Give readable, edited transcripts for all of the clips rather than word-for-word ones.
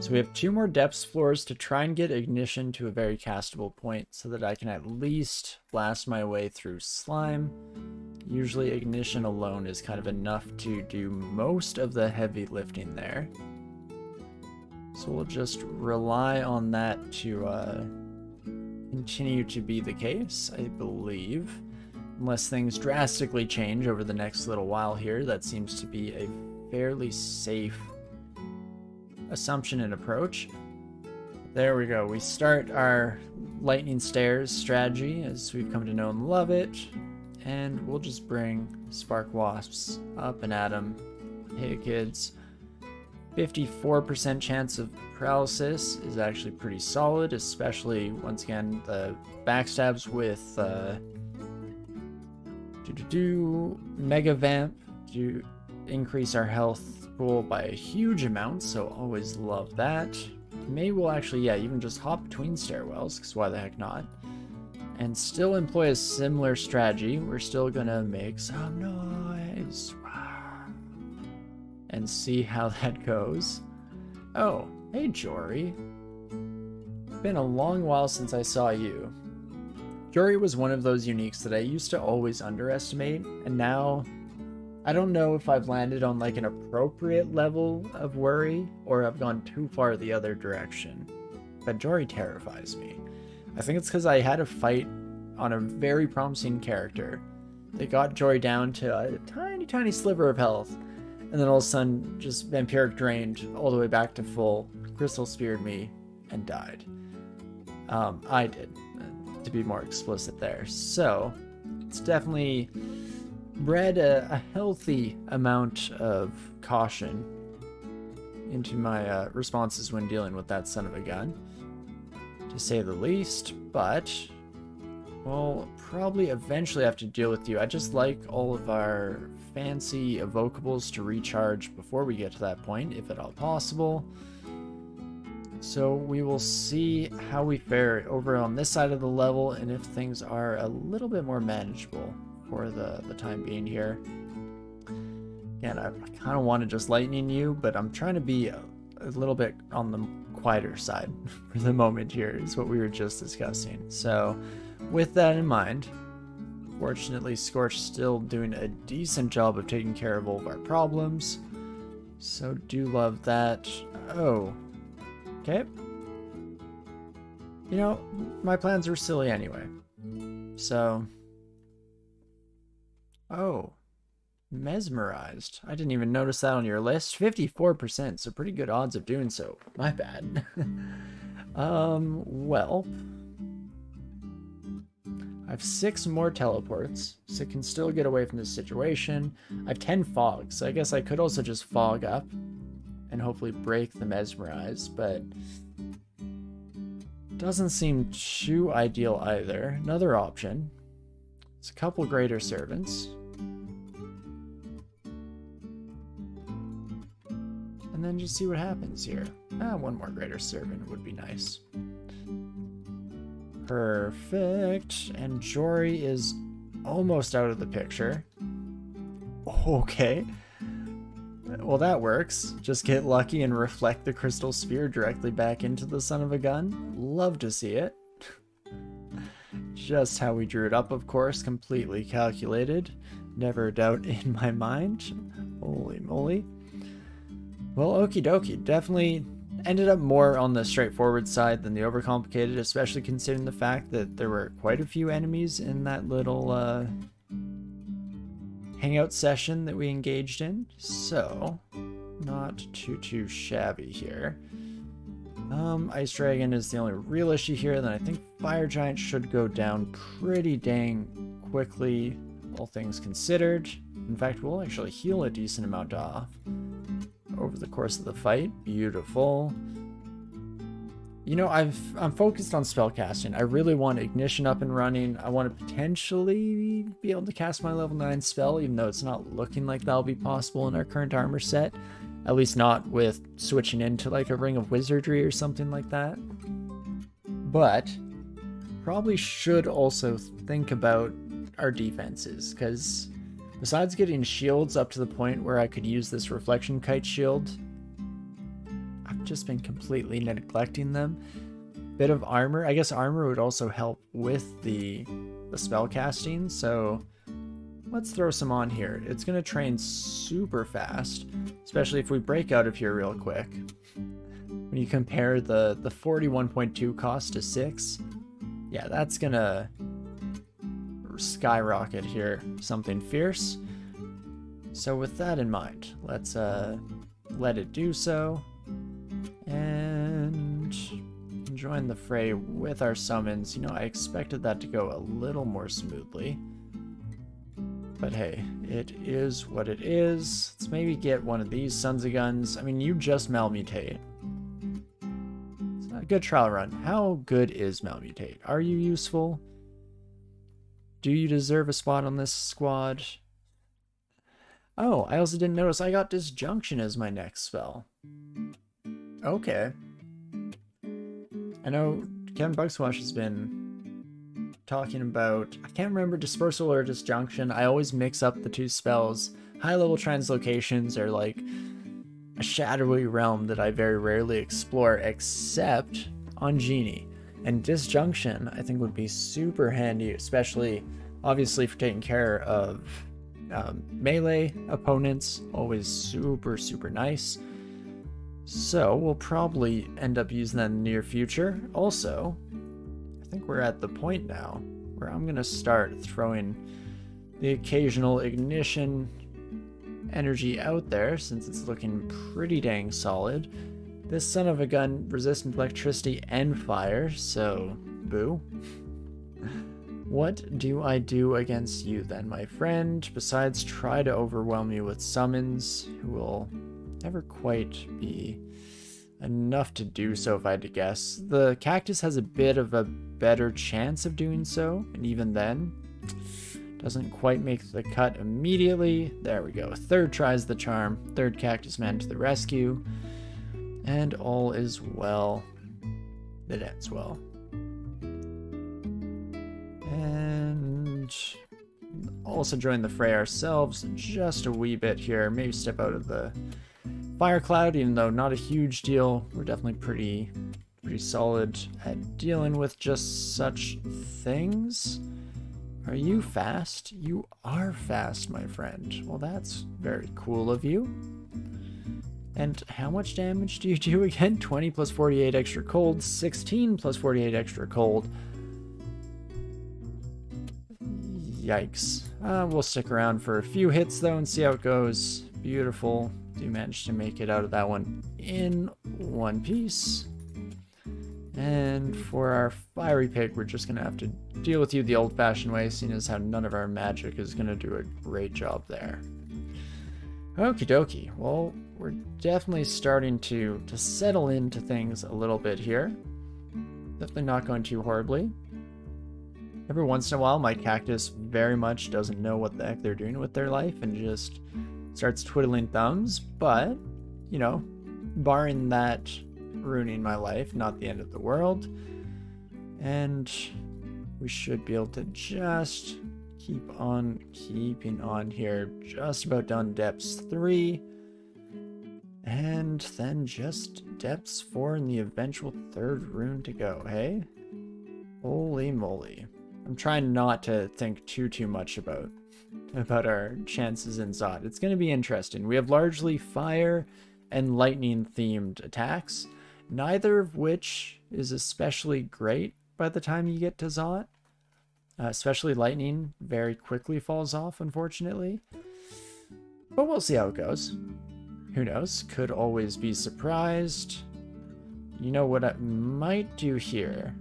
So we have two more depths floors to try and get ignition to a very castable point so that I can at least blast my way through slime. Usually ignition alone is kind of enough to do most of the heavy lifting there. So we'll just rely on that to continue to be the case, I believe. Unless things drastically change over the next little while here, that seems to be a fairly safe assumption and approach. There we go. We start our lightning stairs strategy as we've come to know and love it. And we'll just bring spark wasps up and at them. Hey kids. 54% chance of paralysis is actually pretty solid, especially once again the backstabs with mega vamp to increase our health pool by a huge amount, so always love that. Maybe we'll actually, yeah, even just hop between stairwells, because why the heck not, and still employ a similar strategy. We're still gonna make some noise and see how that goes. Oh, hey Jory. Been a long while since I saw you. Jory was one of those uniques that I used to always underestimate, and now I don't know if I've landed on like an appropriate level of worry or I've gone too far the other direction. But Jory terrifies me. I think it's because I had a fight on a very promising character. They got Jory down to a tiny, tiny sliver of health. And then all of a sudden, just vampiric drained all the way back to full, crystal speared me, and died. I did, to be more explicit there. So, it's definitely bred a healthy amount of caution into my responses when dealing with that son of a gun, to say the least, but we'll probably eventually have to deal with you. I just like all of our fancy evocables to recharge before we get to that point, if at all possible. So we will see how we fare over on this side of the level and if things are a little bit more manageable for the time being here. Again, I kind of want to just lightning you, but I'm trying to be a little bit on the quieter side for the moment here, is what we were just discussing. So with that in mind, fortunately, Scorch still doing a decent job of taking care of all of our problems. So do love that. Oh, okay. You know, my plans were silly anyway. So, oh, mesmerized. I didn't even notice that on your list. 54%, so pretty good odds of doing so. My bad. Well, I have 6 more teleports, so it can still get away from this situation. I have 10 fogs, so I guess I could also just fog up and hopefully break the mesmerize, but doesn't seem too ideal either. Another option, it's a couple greater servants. And then just see what happens here. Ah, one more greater servant would be nice. Perfect. And Jory is almost out of the picture. Okay. Well, that works. Just get lucky and reflect the crystal spear directly back into the son of a gun. Love to see it. Just how we drew it up, of course. Completely calculated. Never a doubt in my mind. Holy moly. Well, okie dokie. Definitely ended up more on the straightforward side than the overcomplicated, especially considering the fact that there were quite a few enemies in that little hangout session that we engaged in, so not too shabby here. Ice Dragon is the only real issue here. Then I think Fire Giant should go down pretty dang quickly, all things considered. In fact, we'll actually heal a decent amount off over the course of the fight. Beautiful. You know, I'm focused on spellcasting. I really want ignition up and running. I want to potentially be able to cast my level 9 spell, even though it's not looking like that'll be possible in our current armor set. At least not with switching into like a Ring of Wizardry or something like that. But probably should also think about our defenses, because besides getting shields up to the point where I could use this Reflection Kite shield, I've just been completely neglecting them. Bit of armor. I guess armor would also help with the spell casting, so let's throw some on here. It's going to train super fast, especially if we break out of here real quick. When you compare the 41.2 cost to 6, yeah, that's going to skyrocket here, something fierce. So with that in mind, let's let it do so, and join the fray with our summons. You know, I expected that to go a little more smoothly. But hey, it is what it is. Let's maybe get one of these Sons of Guns. I mean, you just Malmutate. It's not a good trial run. How good is Malmutate? Are you useful? Do you deserve a spot on this squad? Oh, I also didn't notice I got Disjunction as my next spell. Okay. I know Kevin Bugswash has been talking about, I can't remember, Dispersal or Disjunction. I always mix up the two spells. High level translocations are like a shadowy realm that I very rarely explore except on Genie, and Disjunction I think would be super handy, especially obviously for taking care of melee opponents. Always super nice. So we'll probably end up using that in the near future. Also, I think we're at the point now where I'm gonna start throwing the occasional ignition energy out there, since it's looking pretty dang solid. This son of a gun resistant to electricity and fire, so boo. What do I do against you then, my friend, besides try to overwhelm you with summons, who will never quite be enough to do so if I had to guess. The cactus has a bit of a better chance of doing so, and even then doesn't quite make the cut immediately. There we go, third tries the charm, third cactus man to the rescue, and all is well that ends well. And also join the fray ourselves just a wee bit here, maybe step out of the fire cloud, even though not a huge deal. We're definitely pretty solid at dealing with just such things. Are you fast? You are fast, my friend. Well, that's very cool of you. And how much damage do you do again? 20 plus 48 extra cold, 16 plus 48 extra cold. Yikes. We'll stick around for a few hits though and see how it goes. Beautiful. Do manage to make it out of that one in one piece. And for our fiery pig, we're just gonna have to deal with you the old-fashioned way, seeing as how none of our magic is gonna do a great job there. Okie dokie. Well, we're definitely starting to settle into things a little bit here. Definitely not going too horribly. Every once in a while, my cactus very much doesn't know what the heck they're doing with their life and just starts twiddling thumbs, but, you know, barring that ruining my life, not the end of the world. And we should be able to just keep on keeping on here. Just about done depths 3. And then just depths 4 and the eventual third rune to go, hey? Holy moly. I'm trying not to think too much about our chances in Zod. It's going to be interesting. We have largely fire and lightning themed attacks, neither of which is especially great by the time you get to Zod. Especially lightning very quickly falls off, unfortunately. But we'll see how it goes. Who knows? Could always be surprised. You know what I might do here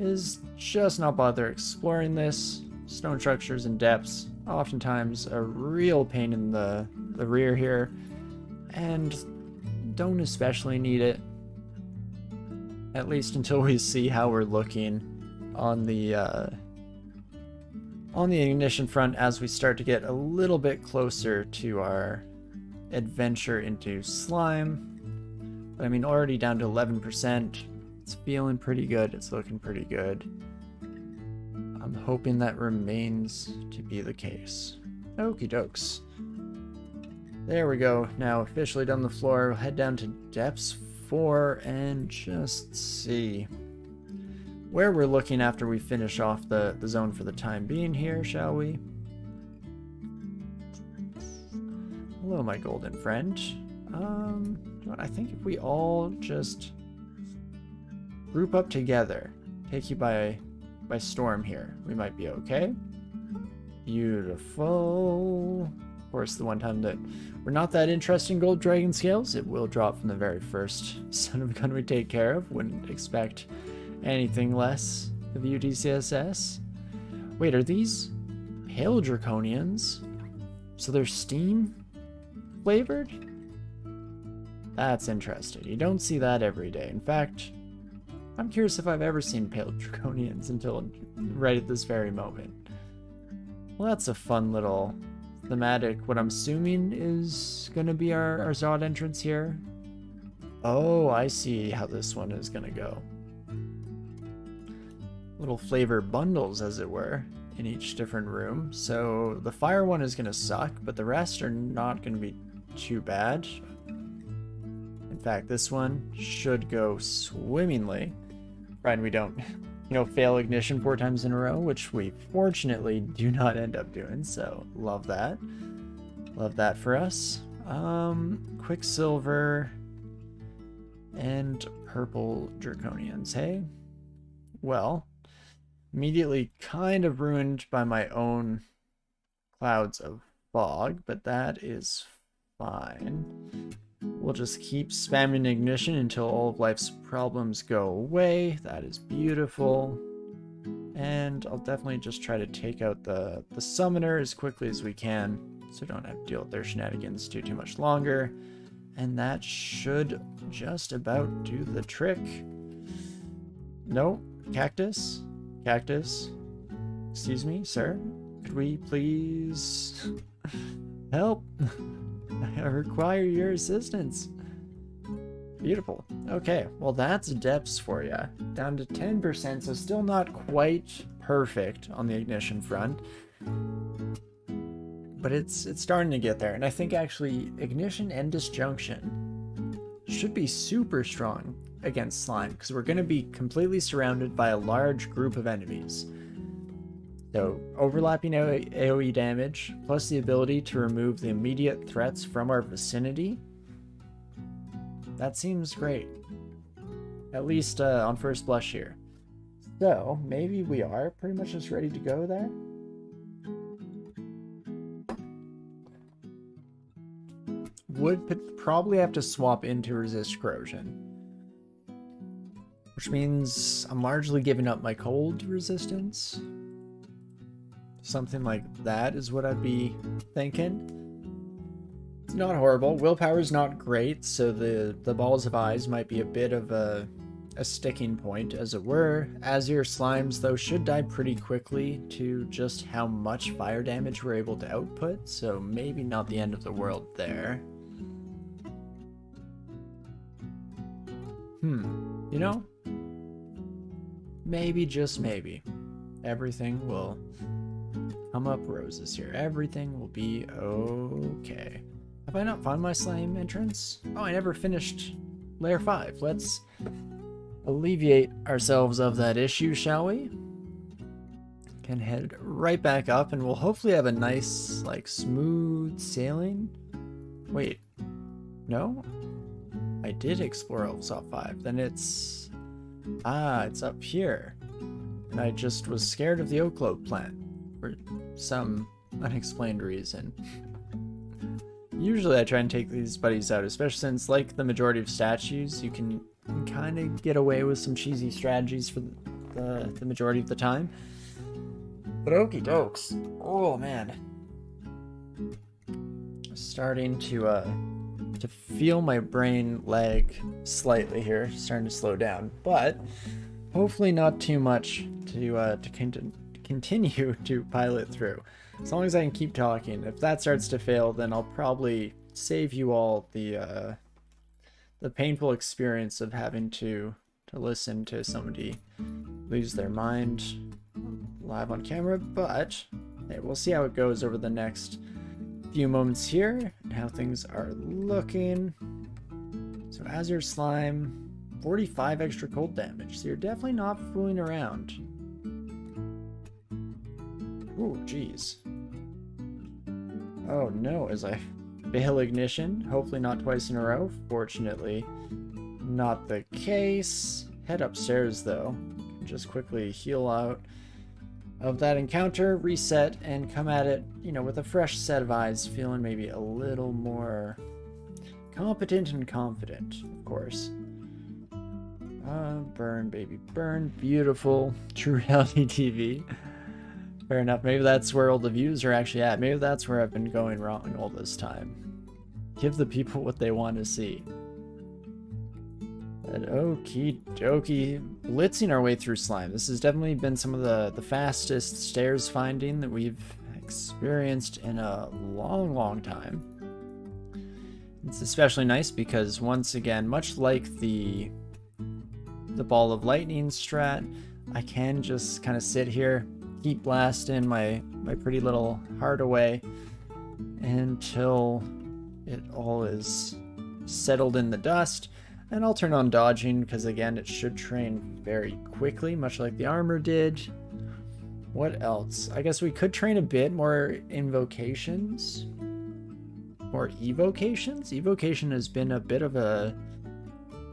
is just not bother exploring this. Stone structures and depths, oftentimes a real pain in the rear here, and don't especially need it, at least until we see how we're looking on the ignition front as we start to get a little bit closer to our adventure into slime. But I mean, already down to 11%, it's feeling pretty good, it's looking pretty good. I'm hoping that remains to be the case. Okie dokes. There we go. Now officially done the floor. We'll head down to depths 4 and just see where we're looking after we finish off the zone for the time being here, shall we? Hello, my golden friend. You know what? I think if we all just group up together, take you by storm here, we might be okay. Beautiful. Of course, the one time that we're not that interested in gold dragon scales, it will drop from the very first son of a gun we take care of. Wouldn't expect anything less of UDCSS. Wait, are these pale draconians? So they're steam flavored? That's interesting. You don't see that every day. In fact, I'm curious if I've ever seen pale draconians until right at this very moment. Well, that's a fun little thematic. What I'm assuming is going to be our Zod entrance here. Oh, I see how this one is going to go. Little flavor bundles, as it were, in each different room. So the fire one is going to suck, but the rest are not going to be too bad. In fact, this one should go swimmingly. Right, we don't, you know, fail ignition 4 times in a row, which we fortunately do not end up doing, so love that. Love that for us. Quicksilver and purple draconians, hey? Well, immediately kind of ruined by my own clouds of fog, but that is fine. We'll just keep spamming ignition until all of life's problems go away. That is beautiful. And I'll definitely just try to take out the summoner as quickly as we can, so don't have to deal with their shenanigans too much longer. And that should just about do the trick. No, cactus? Cactus? Excuse me, sir? Could we please help? I require your assistance. Beautiful. Okay, well that's depths for you. Down to 10%, so still not quite perfect on the ignition front. But it's starting to get there. And I think actually ignition and disjunction should be super strong against slime, because we're going to be completely surrounded by a large group of enemies. So overlapping AoE damage, plus the ability to remove the immediate threats from our vicinity. That seems great. At least on first blush here. So maybe we are pretty much just ready to go there. Would probably have to swap into resist corrosion, which means I'm largely giving up my cold resistance. Something like that is what I'd be thinking. It's not horrible. Willpower is not great, so the balls of eyes might be a bit of a sticking point, as it were. Azure slimes, though, should die pretty quickly to just how much fire damage we're able to output, so maybe not the end of the world there. You know, maybe, just maybe, everything will come up roses here. Everything will be okay. Have I not found my slime entrance? Oh, I never finished layer 5. Let's alleviate ourselves of that issue, shall we? Can head right back up and we'll hopefully have a nice, like, smooth sailing. Wait, no? I did explore Elvesoft 5. Then it's... ah, it's up here. And I just was scared of the oak globe plant for some unexplained reason. Usually I try and take these buddies out, especially since, like the majority of statues, you can kind of get away with some cheesy strategies for the majority of the time. But okie dokes. Oh, man. Starting to feel my brain lag slightly here, starting to slow down, but hopefully not too much to continue to pilot through. As long as I can keep talking. If that starts to fail, then I'll probably save you all the painful experience of having to listen to somebody lose their mind live on camera, but hey, we'll see how it goes over the next few moments here and how things are looking. So Azure Slime, 45 extra cold damage. So you're definitely not fooling around. Ooh, jeez. Oh no, as I fail ignition, hopefully not twice in a row. Fortunately, not the case. Head upstairs though. Just quickly heal out of that encounter, reset, and come at it, you know, with a fresh set of eyes, feeling maybe a little more competent and confident, of course. Burn, baby, burn. Beautiful. True Reality TV. Fair enough. Maybe that's where all the views are actually at. Maybe that's where I've been going wrong all this time. Give the people what they want to see. Okie dokie. Blitzing our way through slime. This has definitely been some of the fastest stairs finding that we've experienced in a long, long time. It's especially nice because, once again, much like the ball of lightning strat, I can just kind of sit here, keep blasting my pretty little heart away until it all is settled in the dust. And I'll turn on dodging because, again, it should train very quickly, much like the armor did. What else? I guess we could train a bit more invocations. More evocations? Evocation has been a bit of a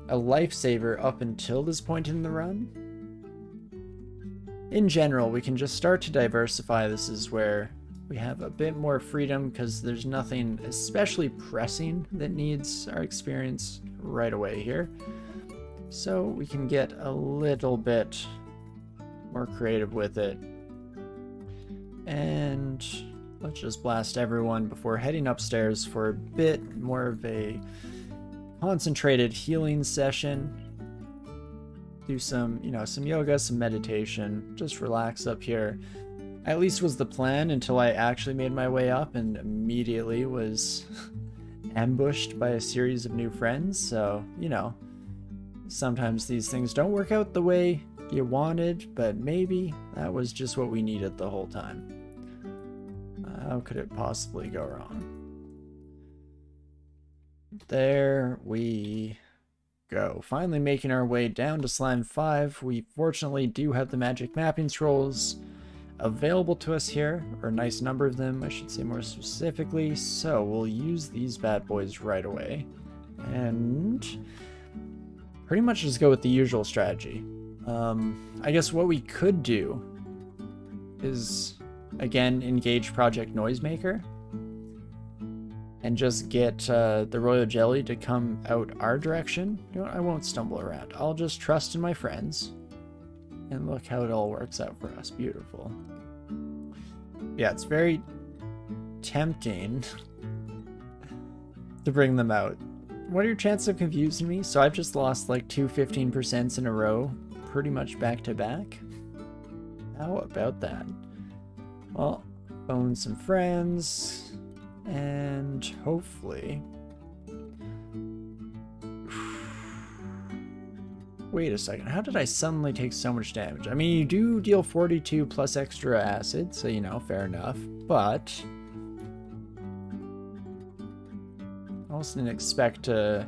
lifesaver up until this point in the run. In general, we can just start to diversify. This is where we have a bit more freedom because there's nothing especially pressing that needs our experience right away here. So we can get a little bit more creative with it. And let's just blast everyone before heading upstairs for a bit more of a concentrated healing session. Do some, you know, some yoga, some meditation, just relax up here. At least was the plan until I actually made my way up and immediately was ambushed by a series of new friends. So, you know, sometimes these things don't work out the way you wanted, but maybe that was just what we needed the whole time. How could it possibly go wrong? There we go. Finally making our way down to Slime 5. We fortunately do have the magic mapping scrolls available to us here, or a nice number of them, I should say more specifically, so we'll use these bad boys right away and pretty much just go with the usual strategy. I guess what we could do is, again, engage Project Noisemaker and just get the Royal Jelly to come out our direction. You know what? I won't stumble around. I'll just trust in my friends. And look how it all works out for us. Beautiful. Yeah, it's very tempting to bring them out. What are your chances of confusing me? So I've just lost like two 15% in a row, pretty much back to back. How about that? Well, phone some friends, and hopefully... Wait a second, how did I suddenly take so much damage? I mean, you do deal 42 plus extra acid, so, you know, fair enough, but I also didn't expect to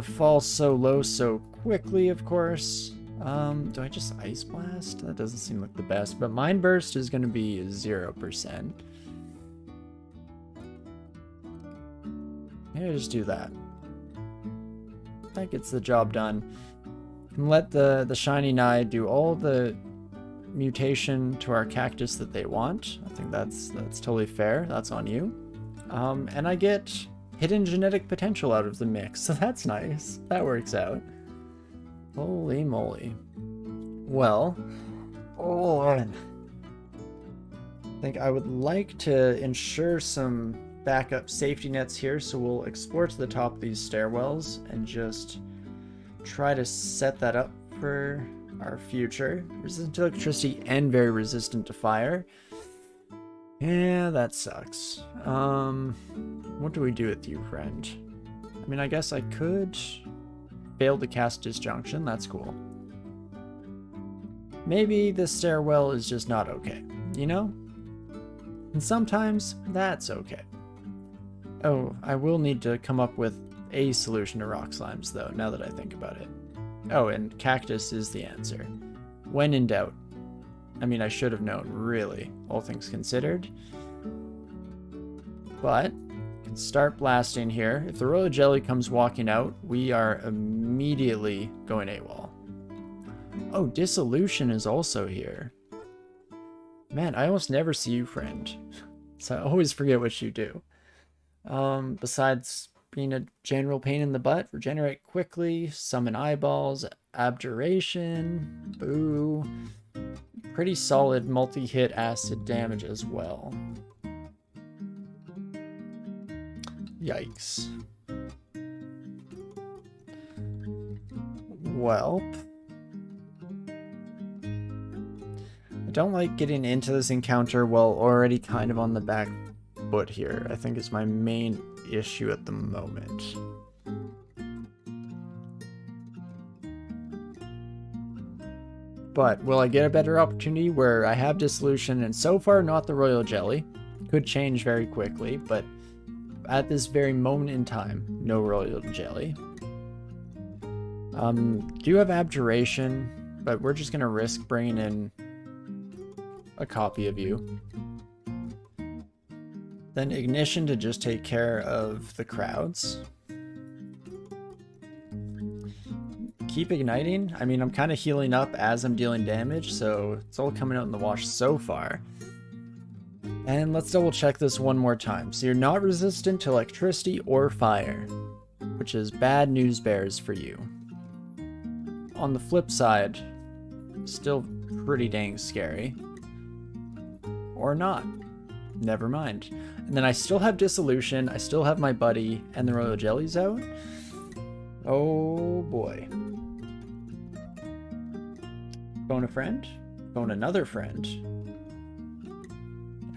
fall so low so quickly, of course. Do I just Ice Blast? That doesn't seem like the best, but Mind Burst is going to be 0%. Maybe I'll just do that. That gets the job done. And let the shiny Nye do all the mutation to our cactus that they want. I think that's totally fair. That's on you. And I get hidden genetic potential out of the mix, so that's nice. That works out. Holy moly. Well, oh, I think I would like to ensure some backup safety nets here, so we'll explore to the top of these stairwells and just try to set that up for our future. Resistant to electricity and very resistant to fire. Yeah, that sucks. What do we do with you, friend? I mean, I guess I could fail to cast disjunction. That's cool. Maybe this stairwell is just not okay, you know? and sometimes that's okay. Oh, I will need to come up with a solution to rock slimes, though, now that I think about it. Oh, and cactus is the answer. When in doubt. I mean, I should have known, really, all things considered. But, we can start blasting here. If the Royal Jelly comes walking out, we are immediately going AWOL. Oh, Dissolution is also here. Man, I almost never see you, friend. So I always forget what you do. Besides being a general pain in the butt, regenerate quickly, summon eyeballs, abjuration, boo. Pretty solid multi-hit acid damage as well. Yikes. Welp. I don't like getting into this encounter while already kind of on the back foot here, I think is my main issue at the moment. But will I get a better opportunity where I have Dissolution and so far not the Royal Jelly? Could change very quickly, but at this very moment in time, no Royal Jelly. Do have Abjuration, but we're just going to risk bringing in a copy of you. Then Ignition to just take care of the crowds. Keep igniting. I mean, I'm kind of healing up as I'm dealing damage, so it's all coming out in the wash so far. And let's double check this one more time. So you're not resistant to electricity or fire, which is bad news bears for you. On the flip side, still pretty dang scary. Or not. Never mind. And then I still have Dissolution, I still have my buddy, and the Royal Jelly's out. Oh boy. Phone a friend? Phone another friend?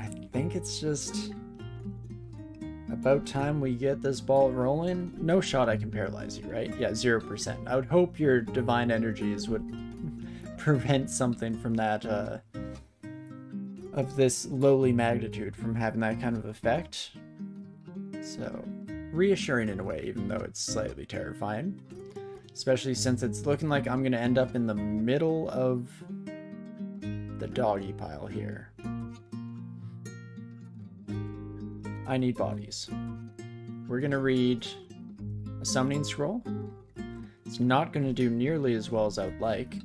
I think it's just about time we get this ball rolling. No shot I can paralyze you, right? Yeah, 0%. I would hope your divine energies would prevent something from that, of this lowly magnitude from having that kind of effect. So, reassuring in a way, even though it's slightly terrifying. Especially since it's looking like I'm gonna end up in the middle of the doggy pile here. I need bodies. We're gonna read a summoning scroll. It's not gonna do nearly as well as I would like,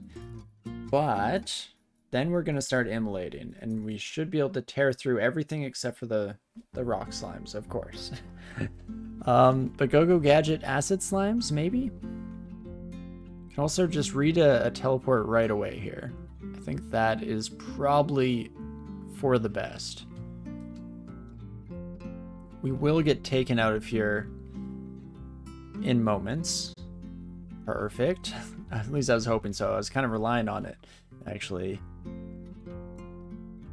but then we're going to start immolating, and we should be able to tear through everything except for the rock slimes, of course. But Go-Go Gadget acid slimes, maybe? Can also just read a teleport right away here. I think that is probably for the best. We will get taken out of here in moments. Perfect. At least I was hoping so. I was kind of relying on it, actually.